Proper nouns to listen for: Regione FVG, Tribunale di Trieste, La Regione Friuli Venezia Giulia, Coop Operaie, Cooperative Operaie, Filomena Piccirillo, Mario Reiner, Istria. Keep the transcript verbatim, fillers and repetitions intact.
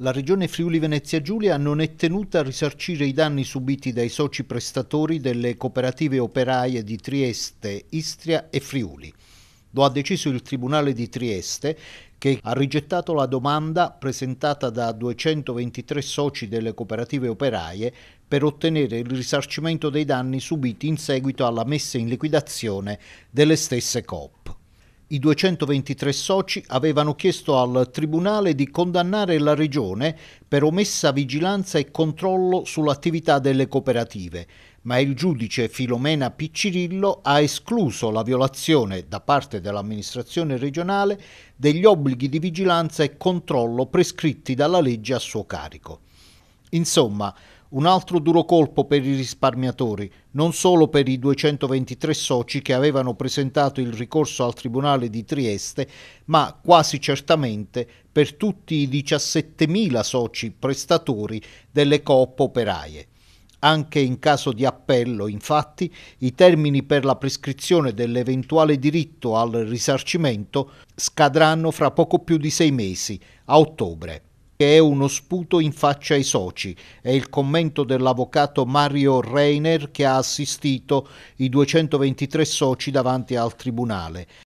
La Regione Friuli Venezia Giulia non è tenuta a risarcire i danni subiti dai soci prestatori delle cooperative operaie di Trieste, Istria e Friuli. Lo ha deciso il Tribunale di Trieste, che ha rigettato la domanda presentata da duecentoventitré soci delle cooperative operaie per ottenere il risarcimento dei danni subiti in seguito alla messa in liquidazione delle stesse coop. I duecentoventitré soci avevano chiesto al Tribunale di condannare la Regione per omessa vigilanza e controllo sull'attività delle cooperative, ma il giudice Filomena Piccirillo ha escluso la violazione da parte dell'amministrazione regionale degli obblighi di vigilanza e controllo prescritti dalla legge a suo carico. Insomma, un altro duro colpo per i risparmiatori, non solo per i duecentoventitré soci che avevano presentato il ricorso al Tribunale di Trieste, ma quasi certamente per tutti i diciassettemila soci prestatori delle coop operaie. Anche in caso di appello, infatti, i termini per la prescrizione dell'eventuale diritto al risarcimento scadranno fra poco più di sei mesi, a ottobre. Che è uno sputo in faccia ai soci, è il commento dell'avvocato Mario Reiner che ha assistito i duecentoventitré soci davanti al tribunale.